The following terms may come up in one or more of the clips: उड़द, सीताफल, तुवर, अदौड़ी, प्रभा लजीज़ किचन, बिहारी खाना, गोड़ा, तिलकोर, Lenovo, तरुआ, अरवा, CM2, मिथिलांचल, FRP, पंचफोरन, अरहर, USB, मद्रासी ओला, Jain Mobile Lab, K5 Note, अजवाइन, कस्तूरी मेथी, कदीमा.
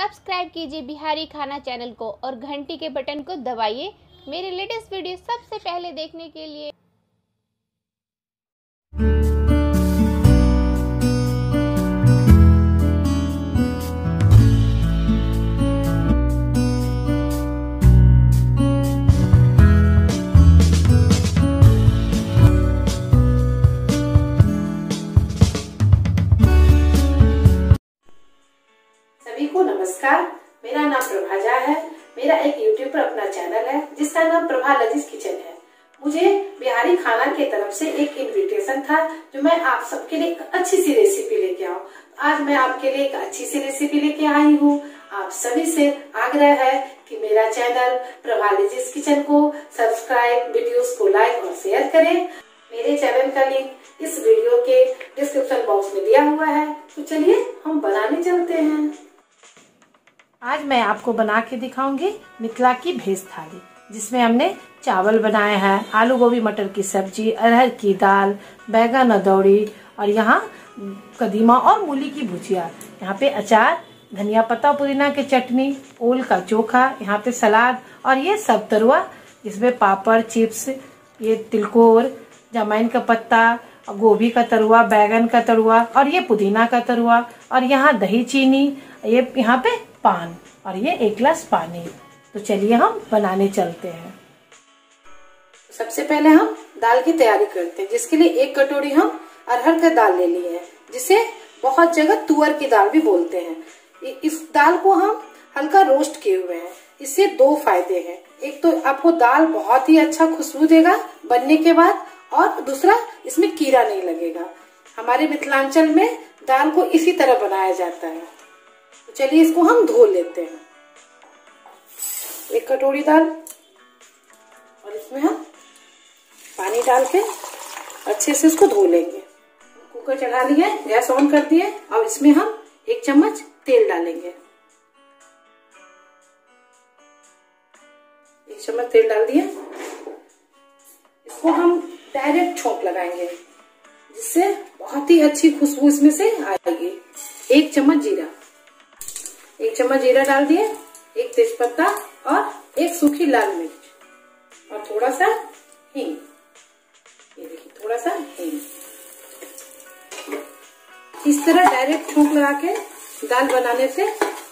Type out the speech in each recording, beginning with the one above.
Subscribe कीजिए बिहारी खाना channel को और घंटी के बटन को दबाइए मेरे लेटेस्ट वीडियो सबसे पहले देखने के लिए। नमस्कार, मेरा नाम प्रभा है। मेरा एक यूट्यूब पर अपना चैनल है जिसका नाम प्रभा लजीज़ किचन है। मुझे बिहारी खाना के तरफ से एक इनविटेशन था जो मैं आप सबके लिए एक अच्छी सी रेसिपी लेके आऊँ। आज मैं आपके लिए एक अच्छी सी रेसिपी लेके आई हूँ। आप सभी से आग्रह है कि मेरा चैनल प्रभा लजीज़ किचन को सब्सक्राइब, वीडियोस को लाइक और शेयर करें। मेरे चैनल का लिंक इस वीडियो के डिस्क्रिप्शन बॉक्स में दिया हुआ है। तो चलिए हम बनाने चलते हैं। आज मैं आपको बना के दिखाऊंगी मिथिला की भेज थाली, जिसमें हमने चावल बनाए हैं, आलू गोभी मटर की सब्जी, अरहर की दाल, बैगन अदौड़ी और यहाँ कदीमा और मूली की भुजिया, यहाँ पे अचार, धनिया पत्ता पुदीना की चटनी, ओल का चोखा, यहाँ पे सलाद और ये सब तरुआ जिसमें पापड़, चिप्स, ये तिलकोर, अजवाइन का पत्ता, गोभी का तरुआ, बैगन का तरुआ और ये पुदीना का तरुआ और यहाँ दही चीनी, ये यहाँ पे पान और ये एक गिलास पानी। तो चलिए हम बनाने चलते हैं। सबसे पहले हम दाल की तैयारी करते हैं, जिसके लिए एक कटोरी हम अरहर का दाल ले लिए हैं, जिसे बहुत जगह तुवर की दाल भी बोलते हैं। इस दाल को हम हल्का रोस्ट किए हुए हैं। इससे दो फायदे हैं, एक तो आपको दाल बहुत ही अच्छा खुशबू देगा बनने के बाद और दूसरा इसमें कीड़ा नहीं लगेगा। हमारे मिथिलांचल में दाल को इसी तरह बनाया जाता है। तो चलिए इसको हम धो लेते हैं। एक कटोरी दाल और इसमें हम पानी डाल के अच्छे से इसको धो लेंगे। कुकर चढ़ा लिया, गैस ऑन कर दिए। अब इसमें हम एक चम्मच तेल डालेंगे। एक चम्मच तेल डाल दिया। इसको हम डायरेक्ट छोंक लगाएंगे, जिससे बहुत ही अच्छी खुशबू इसमें से आएगी। एक चम्मच जीरा, एक चम्मच जीरा डाल दिए, एक तेज पत्ता और एक सूखी लाल मिर्च और थोड़ा सा हींग। ये देखिए, थोड़ा सा हींग। इस तरह डायरेक्ट छोंक लगा के दाल बनाने से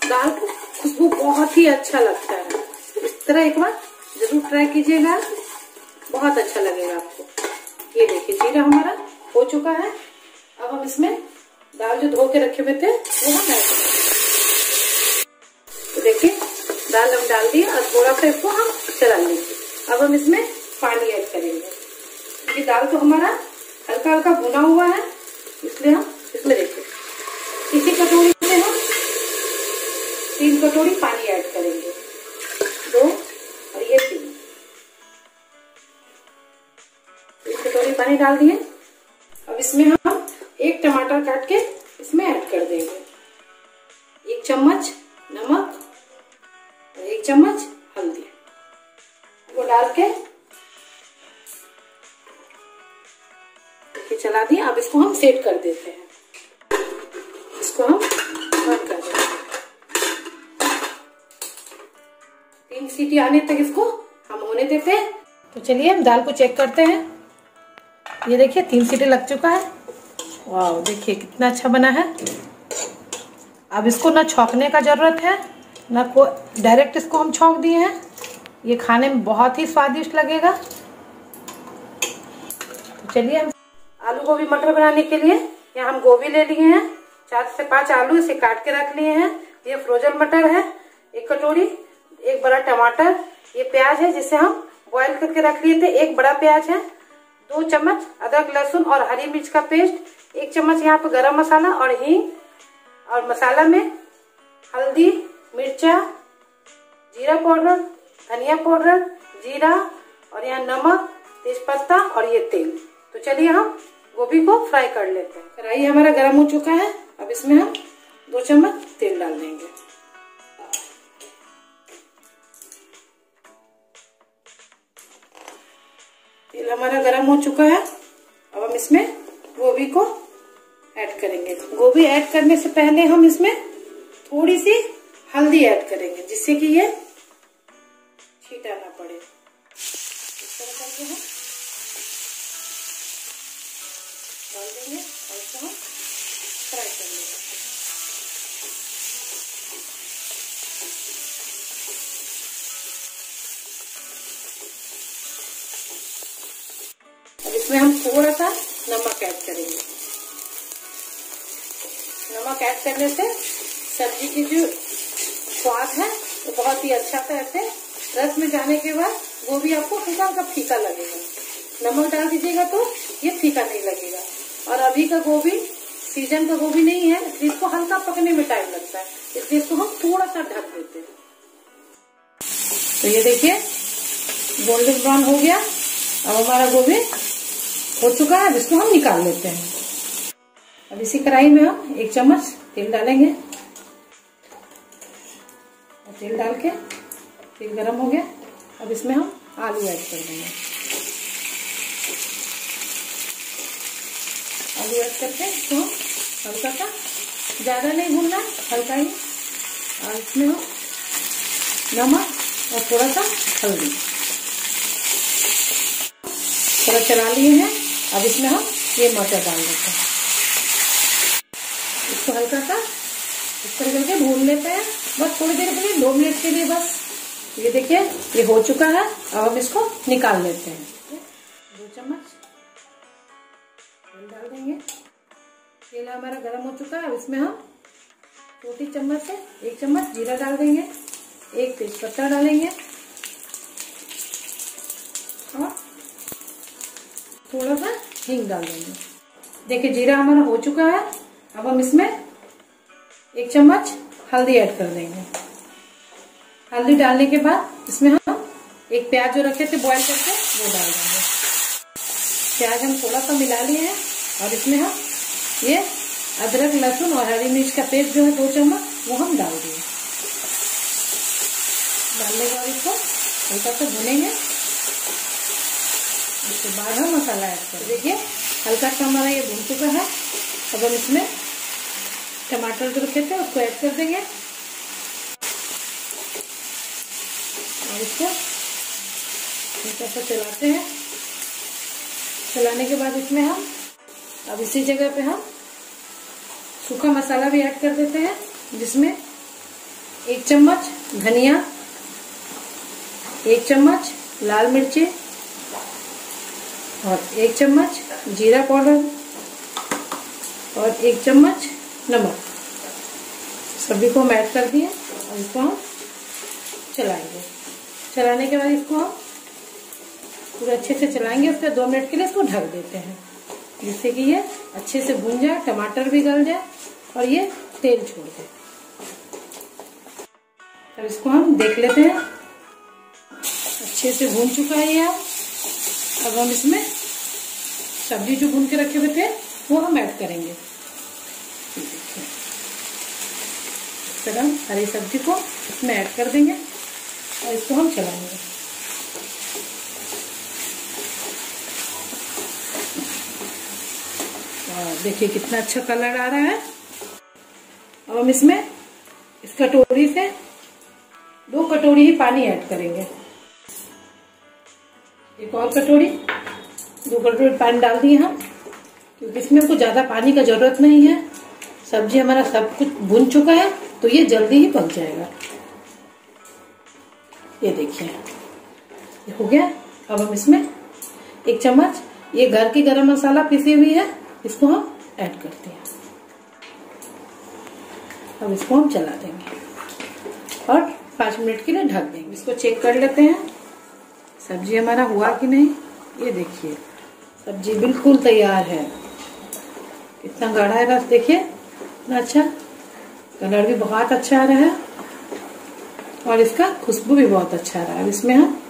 दाल को खुशबू बहुत ही अच्छा लगता है। इस तरह एक बार जरूर ट्राई कीजिएगा, बहुत अच्छा लगेगा आपको। ये देखिए जीरा हमारा हो चुका है। अब हम इसमें दाल जो धो के रखे हुए थे वो हम डाल देंगे। देखिए दाल हम डाल दी और थोड़ा सा इसको हम चला लेंगे। अब हम इसमें पानी ऐड करेंगे। ये दाल तो हमारा हल्का हल्का भुना हुआ है, इसलिए हम इसमें देखिए इसी कटोरी में हम 3 कटोरी पानी ऐड करेंगे, 2 और ये 3। 3 कटोरी पानी डाल दिए। अब इसमें हम 1 टमाटर काट के इसमें ऐड कर देंगे, 1 चम्मच नमक, 1 चम्मच हल्दी को डाल के चला दिए। अब इसको हम सेट कर देते हैं, इसको हम बंद कर देते हैं। 3 सीटी आने तक इसको हम होने देते हैं। तो चलिए हम दाल को चेक करते हैं। ये देखिए 3 सीटी लग चुका है। वाह, देखिए कितना अच्छा बना है। अब इसको ना छौंकने का ज़रूरत है ना को डायरेक्ट इसको हम छौंक दिए हैं। ये खाने में बहुत ही स्वादिष्ट लगेगा। तो चलिए हम आलू गोभी मटर बनाने के लिए यहाँ हम गोभी ले लिए हैं, 4 से 5 आलू इसे काट के रख लिए हैं। ये फ्रोजन मटर है, 1 कटोरी, 1 बड़ा टमाटर, ये प्याज है जिसे हम बॉईल करके रख लिए थे, 1 बड़ा प्याज है, 2 चम्मच अदरक लहसुन और हरी मिर्च का पेस्ट, 1 चम्मच यहाँ पे गरम मसाला और हींग, और मसाला में हल्दी, मिर्चा, जीरा पाउडर, धनिया पाउडर, जीरा और यहाँ नमक, तेजपत्ता और ये तेल। तो चलिए हम गोभी को फ्राई कर लेते हैं। कढ़ाई हमारा गर्म हो चुका है। अब इसमें हम 2 चम्मच तेल डाल देंगे। तेल हमारा गर्म हो चुका है। अब हम इसमें गोभी को ऐड करेंगे। गोभी ऐड करने से पहले हम इसमें थोड़ी सी हल्दी ऐड करेंगे जिससे कि ये छीटा ना पड़े। इस तरह करके हम डाल देंगे और इसको हम फ्राई कर लेंगे। अब इसमें हम थोड़ा सा नमक ऐड करेंगे। नमक ऐड करने से सब्जी की जो स्वाद है वो बहुत ही अच्छा सा ऐसे रस में जाने के बाद वो भी आपको हल्का फीका लगेगा। नमक डाल दीजिएगा तो ये फीका नहीं लगेगा। और अभी का गोभी सीजन का गोभी नहीं है, इसलिए इसको हल्का पकने में टाइम लगता है, इसलिए इसको हम थोड़ा सा ढक देते हैं। तो ये देखिए गोल्डन ब्राउन हो गया। अब हमारा गोभी हो चुका है, इसको हम निकाल लेते हैं। अब इसी कढ़ाई में हम एक चम्मच तेल डालेंगे। तेल डाल के तेल गरम हो गया। अब इसमें हम आलू ऐड कर देंगे। आलू ऐड करके इसको हल्का सा, ज़्यादा नहीं भूनना, हल्का ही। और इसमें हम नमक और थोड़ा सा हल्दी थोड़ा चला लिए हैं। अब इसमें हम ये मटर डाल देते हैं। इसको हल्का सा इस तरह करके भून लेते हैं, बस थोड़ी देर के लिए, 2 मिनट के लिए बस। ये देखिए ये हो चुका है। अब हम इसको निकाल लेते हैं। 2 चम्मच तेल डाल देंगे। तेल हमारा गर्म हो चुका है। अब इसमें हम छोटी चम्मच से 1 चम्मच जीरा डाल देंगे, 1 तेजपत्ता डालेंगे और थोड़ा सा हींग डाल देंगे। देखिए जीरा हमारा हो चुका है। अब हम इसमें 1 चम्मच हल्दी ऐड कर देंगे। हल्दी डालने के बाद इसमें हम एक प्याज जो रखे थे बॉईल करके वो डाल देंगे। प्याज हम थोड़ा सा मिला लिए हैं। और इसमें हम ये अदरक लहसुन और हरी मिर्च का पेस्ट जो है 2 चम्मच वो हम डाल दिए। डालने के बाद इसको हल्का सा भुनेंगे। उसके बाद हम मसाला ऐड कर देंगे। हल्का सा हमारा ये भुन चुका है। अब हम इसमें टमाटर जो रखे थे उसको ऐड कर देंगे और इसको हल्का सा चलाते हैं। चलाने के बाद इसमें हम अब इसी जगह पे हम सूखा मसाला भी ऐड कर देते हैं, जिसमें 1 चम्मच धनिया, 1 चम्मच लाल मिर्ची और 1 चम्मच जीरा पाउडर और 1 चम्मच नमक, सभी को हम ऐड कर दिए। और इसको हम चलाएंगे। चलाने के बाद इसको हम पूरा अच्छे से चलाएंगे। उसके 2 मिनट के लिए इसको ढक देते हैं, जिससे कि ये अच्छे से भून जाए, टमाटर भी गल जाए और ये तेल छोड़ दे। अब इसको हम देख लेते हैं। अच्छे से भून चुका है ये। अब हम इसमें सब्जी जो भून के रखे हुए थे वो हम ऐड करेंगे। इस तरह हरी सब्जी को इसमें ऐड कर देंगे और इसको हम चलाएंगे। और देखिए कितना अच्छा कलर आ रहा है। अब हम इसमें इस कटोरी से 2 कटोरी ही पानी ऐड करेंगे। 1 और कटोरी, 2 कटोरी पानी डाल दिए हम, क्योंकि इसमें कुछ ज़्यादा पानी का ज़रूरत नहीं है। सब्जी हमारा सब कुछ भुन चुका है तो ये जल्दी ही पक जाएगा। ये देखिए ये हो गया। अब हम इसमें 1 चम्मच ये घर की गरम मसाला पिसी हुई है, इसको हम ऐड करते हैं। अब इसको हम चला देंगे और 5 मिनट के लिए ढक देंगे। इसको चेक कर लेते हैं सब्जी हमारा हुआ कि नहीं। ये देखिए सब्जी बिल्कुल तैयार है। इतना गाढ़ा है रस, देखिए इतना अच्छा, कलर भी बहुत अच्छा आ रहा है और इसका खुशबू भी बहुत अच्छा आ रहा है। अब इसमें हम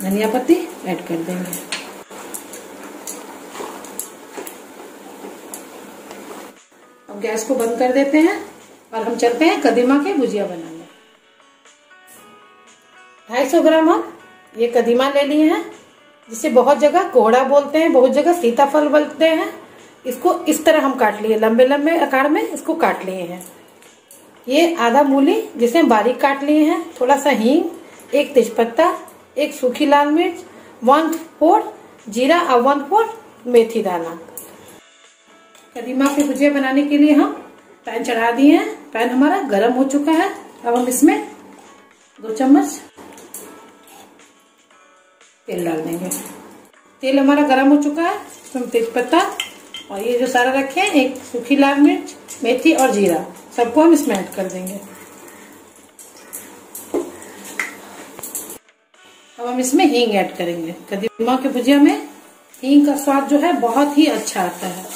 धनिया पत्ती ऐड कर देंगे। अब गैस को बंद कर देते हैं और हम चलते हैं कदीमा के भुजिया बनाने। 250 ग्राम हम ये कदीमा ले लिए हैं, जिसे बहुत जगह गोड़ा बोलते हैं, बहुत जगह सीताफल बोलते हैं। इसको इस तरह हम काट लिए, लंबे लंबे आकार में इसको काट लिए हैं। ये आधा मूली जिसे बारीक काट लिए हैं, थोड़ा सा हींग, एक तेजपत्ता, एक सूखी लाल मिर्च, 1/4 जीरा और 1/4 मेथी दाना। कदीमा की भुजिया बनाने के लिए हम पैन चढ़ा दिए हैं। पैन हमारा गर्म हो चुका है। अब हम इसमें 2 चम्मच तेल डाल देंगे। तेल हमारा गर्म हो चुका है, तो हम तेजपत्ता और ये जो सारा रखे हैं, एक सूखी लाल मिर्च, मेथी और जीरा, सबको हम इसमें ऐड कर देंगे। अब हम इसमें हींग ऐड करेंगे। कदीमा के भुजिया में हींग का स्वाद जो है बहुत ही अच्छा आता है।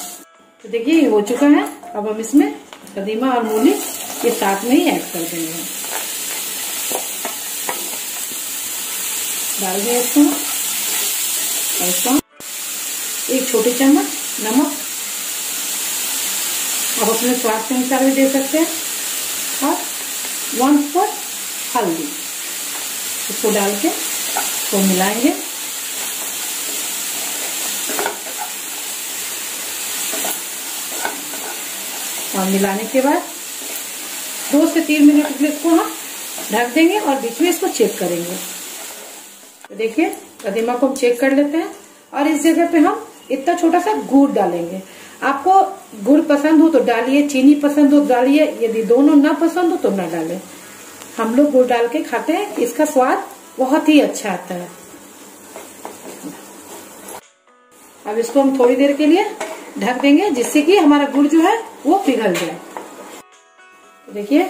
तो देखिए ये हो चुका है। अब हम इसमें कदीमा और मूली ये साथ में ही ऐड कर देंगे। डाल देंगे इसको, 1 छोटी चम्मच नमक, आप अपने स्वाद के अनुसार भी दे सकते हैं, और 1/4 हल्दी। इसको डाल के इसको मिलाएंगे। और मिलाने के बाद 2 से 3 मिनट के लिए इसको हम ढक देंगे और बीच में इसको चेक करेंगे। तो देखिए कदीमा को हम चेक कर लेते हैं। और इस जगह पे हम इतना छोटा सा गुड़ डालेंगे। आपको गुड़ पसंद हो तो डालिए, चीनी पसंद हो तो डालिए, यदि दोनों ना पसंद हो तो ना डालें। हम लोग गुड़ डाल के खाते हैं, इसका स्वाद बहुत ही अच्छा आता है। अब इसको हम थोड़ी देर के लिए ढक देंगे, जिससे कि हमारा गुड़ जो है वो पिघल जाए। देखिए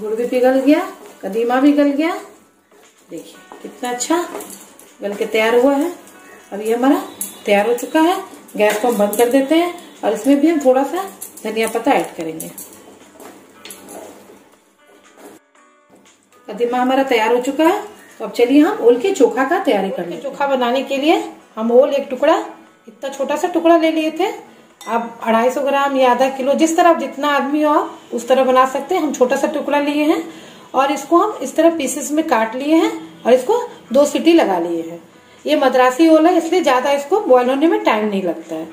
गुड़ भी पिघल गया, कदीमा भी गल गया। देखिए कितना अच्छा गल के तैयार हुआ है। अब ये हमारा तैयार हो चुका है। गैस को हम बंद कर देते हैं और इसमें भी हम थोड़ा सा धनिया पत्ता ऐड करेंगे। कदीमा हमारा तैयार हो चुका है। तो अब चलिए हम ओल के चोखा का तैयारी कर लेंगे। चोखा बनाने के लिए हम ओल एक टुकड़ा, इतना छोटा सा टुकड़ा ले लिए थे। आप 250 ग्राम या आधा किलो, जिस तरह जितना आदमी हो उस तरह बना सकते हैं। हम छोटा सा टुकड़ा लिए हैं और इसको हम इस तरह पीसेस में काट लिए हैं और इसको 2 सीटी लगा लिए हैं। ये मद्रासी ओला है, इसलिए ज्यादा इसको बॉईल होने में टाइम नहीं लगता है।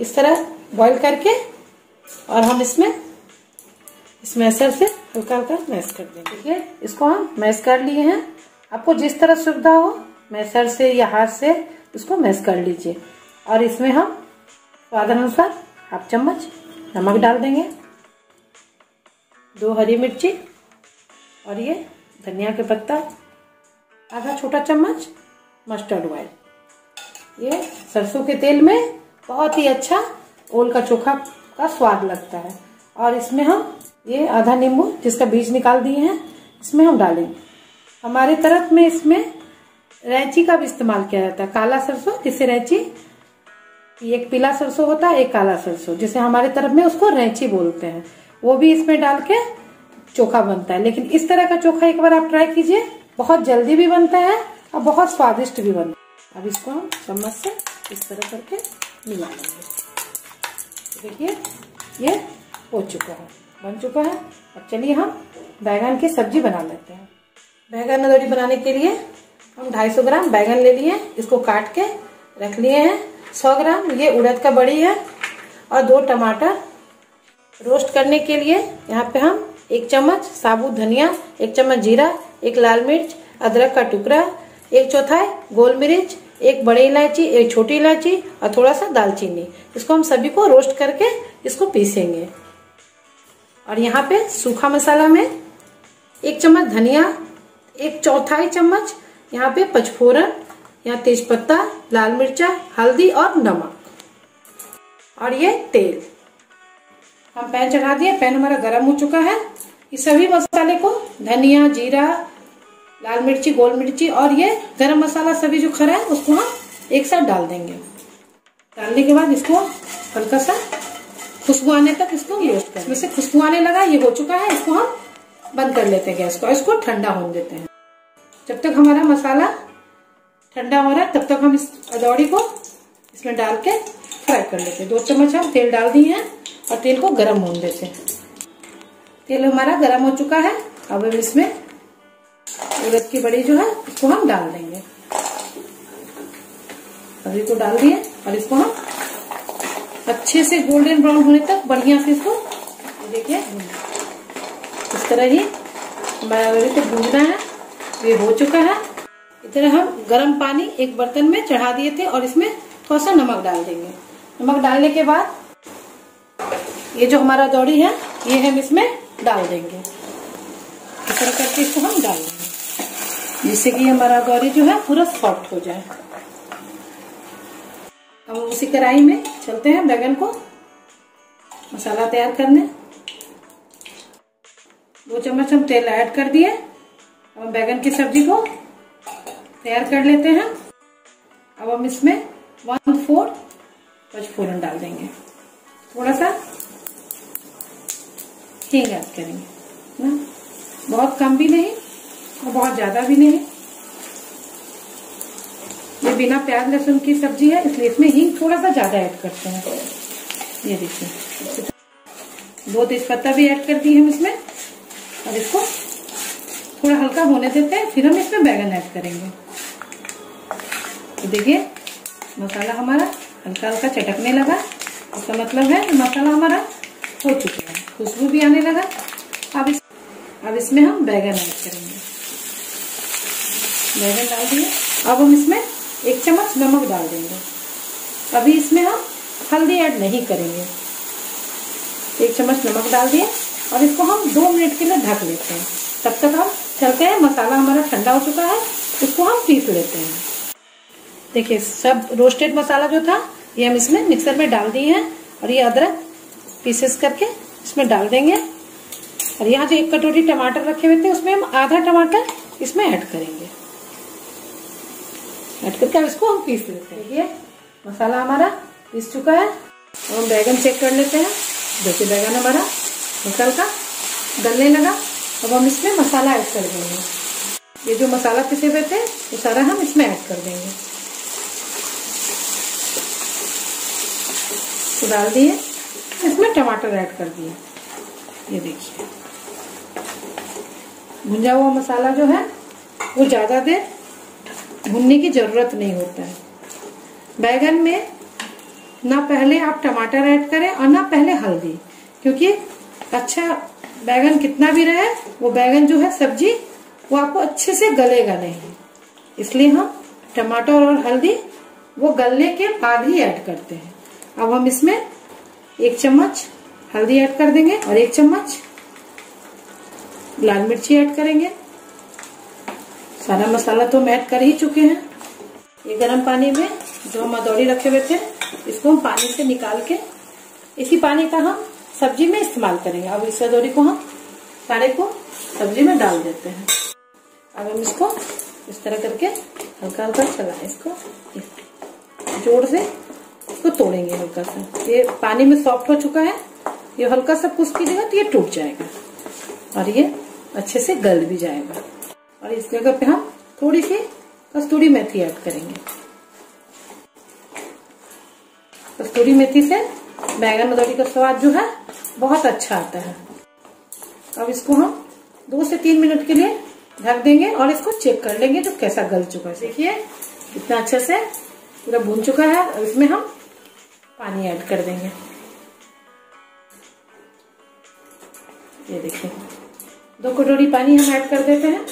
इस तरह बॉईल करके और हम इसमें इस मैशर से हल्का हल्का मैश कर देंगे। ठीक है, इसको हम मैश कर लिए हैं। आपको जिस तरह सुविधा हो मैशर से या हाथ से इसको मैश कर लीजिए। और इसमें हम स्वाद अनुसार 1/2 चम्मच नमक डाल देंगे, 2 हरी मिर्ची और ये धनिया के पत्ता, आधा छोटा चम्मच मस्टर्ड ऑयल। ये सरसों के तेल में बहुत ही अच्छा ओल का चोखा का स्वाद लगता है। और इसमें हम ये आधा नींबू जिसका बीज निकाल दिए हैं इसमें हम डालेंगे। हमारे तरफ में इसमें रैंची का भी इस्तेमाल किया जाता है, काला सरसों जिसे रैंची, एक पीला सरसों होता है, एक काला सरसों, जिसे हमारे तरफ में उसको रैंची बोलते हैं, वो भी इसमें डाल के चोखा बनता है। लेकिन इस तरह का चोखा एक बार आप ट्राई कीजिए, बहुत जल्दी भी बनता है और बहुत स्वादिष्ट भी बनता है। अब इसको हम चम्मच से इस तरह करके मिला लेंगे। तो देखिए ये हो चुका है, बन चुका है। अब चलिए हम बैगन की सब्जी बना लेते हैं। बैगन अदौड़ी बनाने के लिए हम 250 ग्राम बैगन ले लिए, इसको काट के रख लिए हैं। 100 ग्राम ये उड़द का बड़ी है और 2 टमाटर। रोस्ट करने के लिए यहाँ पे हम 1 चम्मच साबुत धनिया, 1 चम्मच जीरा, 1 लाल मिर्च, अदरक का टुकड़ा, 1/4 गोल मिर्च, 1 बड़ी इलायची, 1 छोटी इलायची और थोड़ा सा दालचीनी। इसको हम सभी को रोस्ट करके इसको पीसेंगे। और यहाँ पे सूखा मसाला में 1 चम्मच धनिया, 1/4 चम्मच यहाँ पे पंचफोरन, यहाँ तेजपत्ता, लाल मिर्चा, हल्दी और नमक और ये तेल। हम पैन चढ़ा दिए, पैन हमारा गर्म हो चुका है। इस सभी मसाले को, धनिया, जीरा, लाल मिर्ची, गोल मिर्ची और ये गरम मसाला सभी जो खड़ा है उसको हम एक साथ डाल देंगे। डालने के बाद इसको हल्का सा खुशबू आने तक इसको रोस्ट करें। इसमें से खुशबू आने लगा, ये हो चुका है। इसको हम बंद कर लेते हैं गैस को और इसको ठंडा होने देते हैं। जब तक हमारा मसाला ठंडा हो रहा है तब तक हम इस अदौड़ी को इसमें डाल के फ्राई कर लेते हैं। 2 चम्मच हम तेल डाल दिए हैं और तेल को गर्म होने देते हैं। तेल हमारा गर्म हो चुका है। अब इसमें उड़द की बड़ी जो है इसको हम डाल देंगे। सब्जी को डाल दिए और इसको हम अच्छे से गोल्डन ब्राउन होने तक बढ़िया से इसको, देखिए इस तरह ही हमारा अदौड़ी को भूनना है। ये हो चुका है। इधर हम गर्म पानी एक बर्तन में चढ़ा दिए थे और इसमें थोड़ा सा नमक डाल देंगे। नमक डालने के बाद ये जो हमारा अदौड़ी है ये हम इसमें डाल देंगे। इस तरह करके इसको हम डाल देंगे जिससे कि हमारा अदौड़ी जो है पूरा सॉफ्ट हो जाए। अब उसी कढ़ाई में चलते हैं बैगन को मसाला तैयार करने। 2 चम्मच हम तेल ऐड कर दिए। अब बैगन की सब्जी को तैयार कर लेते हैं। अब हम इसमें 1/4 पंचफोरन डाल देंगे, थोड़ा सा हींग ऐड करेंगे ना, बहुत कम भी नहीं और बहुत ज्यादा भी नहीं। ये बिना प्याज लहसुन की सब्जी है इसलिए इसमें हींग थोड़ा सा ज्यादा ऐड करते हैं। ये देखिए 2 तेजपत्ता भी ऐड कर दिए हम इसमें और इसको थोड़ा हल्का होने देते हैं। फिर हम इसमें बैगन ऐड करेंगे। तो देखिए मसाला हमारा हल्का हल्का चटकने लगा, इसका मतलब है मसाला हमारा हो चुका है, खुशबू भी आने लगा। अब इसमें हम बैगन ऐड करेंगे। बैगन डाल दिए। अब हम इसमें 1 चम्मच नमक डाल देंगे। अभी इसमें हम हल्दी ऐड नहीं करेंगे। 1 चम्मच नमक डाल दिए और इसको हम 2 मिनट के लिए ढक लेते हैं। तब तक हम चलते हैं, मसाला हमारा ठंडा हो चुका है, इसको हम पीस लेते हैं। देखिए सब रोस्टेड मसाला जो था ये हम इसमें मिक्सर में डाल दिए हैं और ये अदरक पीसेस करके इसमें डाल देंगे। और यहाँ जो 1 कटोरी टमाटर रखे हुए थे उसमें हम आधा टमाटर इसमें ऐड करेंगे। ऐड करके अब इसको हम पीस लेते हैं। ये मसाला हमारा पीस चुका है। और हम बैगन चेक कर लेते हैं। देखिए बैगन हमारा हल्का हल्का गलने लगा। अब हम इसमें मसाला ऐड कर देंगे। ये जो मसाला पिसे हुए थे वो सारा हम इसमें ऐड कर देंगे। तो डाल दिए, इसमें टमाटर ऐड कर दिए। ये देखिए भुंजा हुआ मसाला जो है वो ज़्यादा देर भुनने की ज़रूरत नहीं होता है। बैगन में ना पहले आप टमाटर ऐड करें और ना पहले हल्दी, क्योंकि अच्छा बैगन कितना भी रहे वो बैगन जो है सब्जी वो आपको अच्छे से गलेगा नहीं, इसलिए हम टमाटर और हल्दी वो गलने के बाद ही ऐड करते हैं। अब हम इसमें 1 चम्मच हल्दी ऐड कर देंगे और 1 चम्मच लाल मिर्ची ऐड करेंगे। सारा मसाला तो हम ऐड कर ही चुके हैं। ये गर्म पानी में जो हम अदौड़ी रखे हुए थे इसको हम पानी से निकाल के इसी पानी का हम सब्जी में इस्तेमाल करेंगे। अब इस अदौड़ी को हम सारे को सब्जी में डाल देते हैं। अब हम इसको इस तरह करके हल्का हल्का चलाएं, इसको जोर से इसको तोड़ेंगे हल्का सा। ये पानी में सॉफ्ट हो चुका है, ये हल्का सा पुश कीजिएगा तो ये टूट जाएगा और ये अच्छे से गल भी जाएगा। और इस जगह पे हम थोड़ी सी कस्तूरी मेथी ऐड करेंगे। कस्तूरी मेथी से बैंगन अदौड़ी का स्वाद जो है बहुत अच्छा आता है। अब इसको हम 2 से 3 मिनट के लिए ढक देंगे और इसको चेक कर लेंगे जो कैसा गल चुका है। देखिए कितना अच्छे से पूरा भून चुका है। अब इसमें हम पानी ऐड कर देंगे। ये देखिए 2 कटोरी पानी हम ऐड कर देते हैं।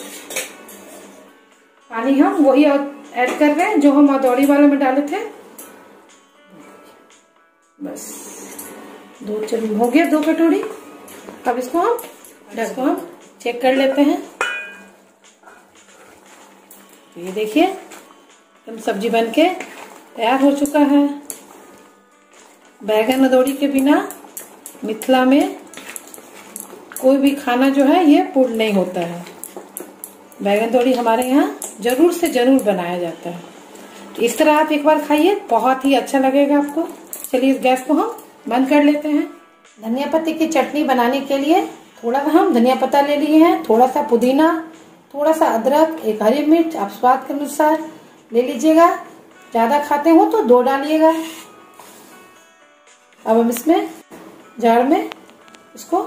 पानी हम वही ऐड कर रहे हैं जो हम अदौड़ी वाले में डाले थे। बस 2 चम्मच हो गया, 2 कटोरी। अब इसको हम चेक कर लेते हैं। तो ये देखिए हम सब्जी बनके तैयार हो चुका है। बैगन अदौड़ी के बिना मिथिला में कोई भी खाना जो है ये पूर्ण नहीं होता है। बैगन अदौड़ी हमारे यहाँ जरूर से जरूर बनाया जाता है। तो इस तरह आप एक बार खाइए, बहुत ही अच्छा लगेगा आपको। चलिए इस गैस को हम बंद कर लेते हैं। धनिया पत्ते की चटनी बनाने के लिए थोड़ा सा हम धनिया पत्ता ले लिए हैं, थोड़ा सा पुदीना, थोड़ा सा अदरक, एक हरी मिर्च आप स्वाद के अनुसार ले लीजिएगा। ज़्यादा खाते हो तो 2 डालिएगा। अब हम इसमें जार में इसको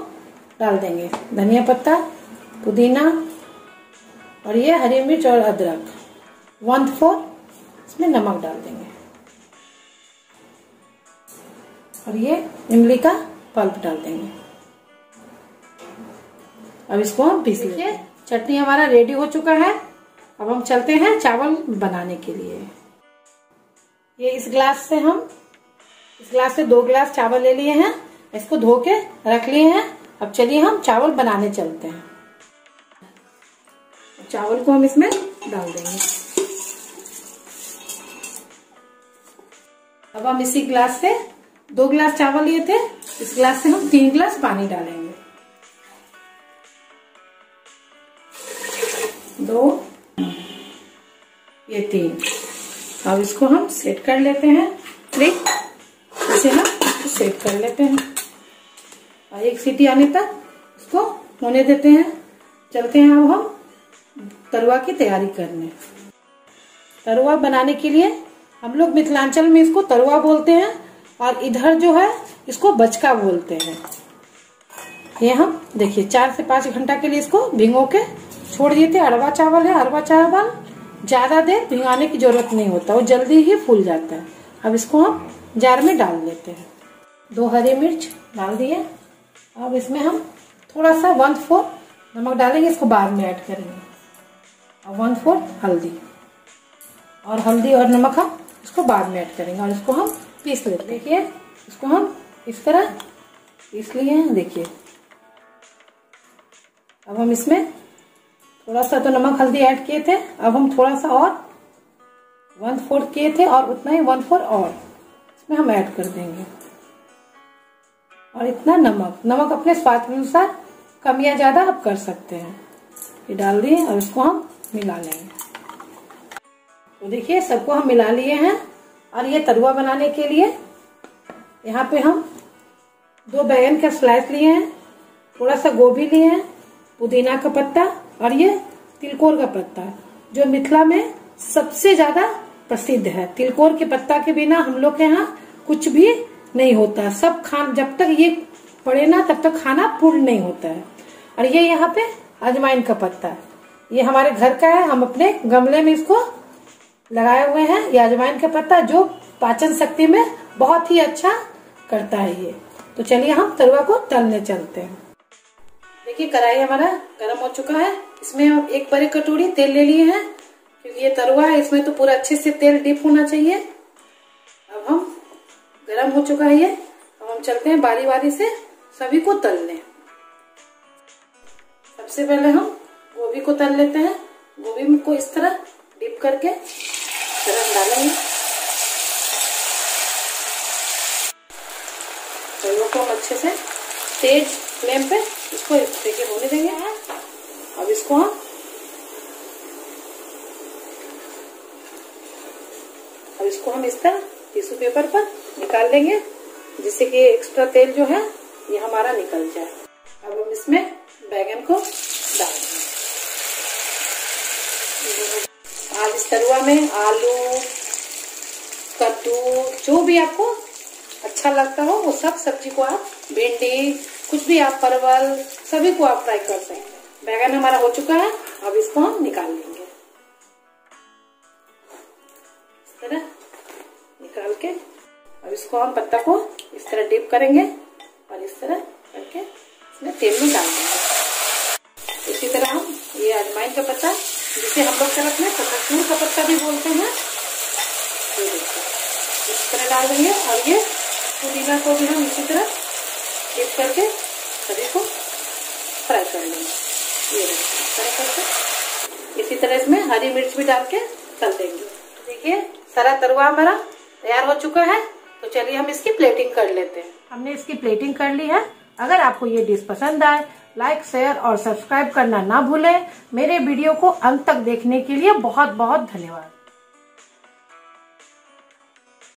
डाल देंगे, धनिया पत्ता, पुदीना और ये हरी मिर्च और अदरक। 1/4 इसमें नमक डाल देंगे और ये इमली का पल्प डाल देंगे। अब इसको हम पीस लेंगे। चटनी हमारा रेडी हो चुका है। अब हम चलते हैं चावल बनाने के लिए। ये इस ग्लास से 2 गिलास चावल ले लिए हैं, इसको धो के रख लिए हैं। अब चलिए हम चावल बनाने चलते हैं। चावल को हम इसमें डाल देंगे। अब हम इसी गिलास से 2 गिलास चावल लिए थे, इस गिलास से हम 3 गिलास पानी डालेंगे। 2 ये 3। अब इसको हम सेट कर लेते हैं। 3 इसे हम सेट कर लेते हैं और 1 सीटी आने तक इसको होने देते हैं। चलते हैं अब हम तरुआ की तैयारी करने। तरुआ बनाने के लिए हम लोग मिथिलांचल में इसको तरुआ बोलते हैं और इधर जो है इसको बचका बोलते हैं। ये हम देखिए 4 से 5 घंटा के लिए इसको भिगो के छोड़ दिए थे। अरवा चावल है, अरवा चावल ज्यादा देर भिगाने की जरूरत नहीं होता, वो जल्दी ही फूल जाता है। अब इसको हम जार में डाल लेते हैं। 2 हरी मिर्च डाल दिए। अब इसमें हम थोड़ा सा 1/4 नमक डालेंगे, इसको बाद में ऐड करेंगे। और 1/4 हल्दी और नमक हम इसको बाद में ऐड करेंगे और इसको हम पीस लेते हैं। देखिए इसको हम इस तरह पीस लिए हैं। देखिए अब हम इसमें थोड़ा सा तो नमक हल्दी ऐड किए थे, अब हम थोड़ा सा और 1/4 किए थे और उतना ही 1/4 और इसमें हम ऐड कर देंगे और इतना नमक अपने स्वाद के अनुसार कम या ज्यादा आप कर सकते हैं। ये डाल दिए और इसको हम मिला लेंगे। तो देखिए सबको हम मिला लिए हैं। और ये तरुआ बनाने के लिए यहाँ पे हम 2 बैंगन का स्लाइस लिए हैं, थोड़ा सा गोभी लिए हैं, पुदीना का पत्ता और ये तिलकोर का पत्ता जो मिथिला में सबसे ज्यादा प्रसिद्ध है। तिलकोर के पत्ता के बिना हम लोग के यहाँ कुछ भी नहीं होता। सब खान जब तक ये पड़े ना तब तक खाना पूर्ण नहीं होता है। और ये यहाँ पे अजवाइन का पत्ता, ये हमारे घर का है, हम अपने गमले में इसको लगाए हुए हैं। ये अजवाइन का पत्ता जो पाचन शक्ति में बहुत ही अच्छा करता है। ये तो चलिए हम तरुआ को तलने चलते हैं। देखिए कढ़ाई हमारा गर्म हो चुका है, इसमें हम 1 बड़ी कटोरी तेल ले लिए हैं क्योंकि ये तरुआ है, इसमें तो पूरा अच्छे से तेल डीप होना चाहिए। अब हम गरम हो चुका है ये, अब हम चलते हैं बारी बारी से सभी को तलने। सबसे पहले हम गोभी को तल लेते हैं। गोभी को इस तरह डिप करके गरम डालेंगे। तरुआ को हम अच्छे से तेज फ्लेम पे इसको देखे होने देंगे। अब इसको हम इस तरह टिश्यू पेपर पर निकाल लेंगे जिससे कि एक्स्ट्रा तेल जो है ये हमारा निकल जाए। अब हम इसमें बैंगन को डाल देंगे। आज इस तरुआ में आलू, कद्दू, जो भी आपको अच्छा लगता हो वो सब सब्जी को आप, भिंडी कुछ भी आप, परवल सभी को आप फ्राई कर सकते हैं। बैंगन हमारा हो चुका है, अब इसको हम निकाल लेंगे। इस तरह निकाल के अब इसको हम पत्ता को इस तरह डिप करेंगे और इस तरह करके इसमें तेल में डाल देंगे। इसी तरह हम ये अजवाइन का पत्ता जिसे हम लोग तरफ में कस्तूरी का पत्ता भी बोलते हैं, ये इस तरह डाल देंगे। और ये पुदीना को भी हम इसी तरह डिप करके सभी को फ्राई कर लेंगे। ये फ्राई करके इसी तरह इसमें हरी मिर्च भी डाल के तल देंगे। देखिए सारा तरुआ हमारा तैयार हो चुका है। तो चलिए हम इसकी प्लेटिंग कर लेते हैं। हमने इसकी प्लेटिंग कर ली है। अगर आपको ये डिश पसंद आए लाइक, शेयर और सब्सक्राइब करना ना भूलें। मेरे वीडियो को अंत तक देखने के लिए बहुत बहुत धन्यवाद।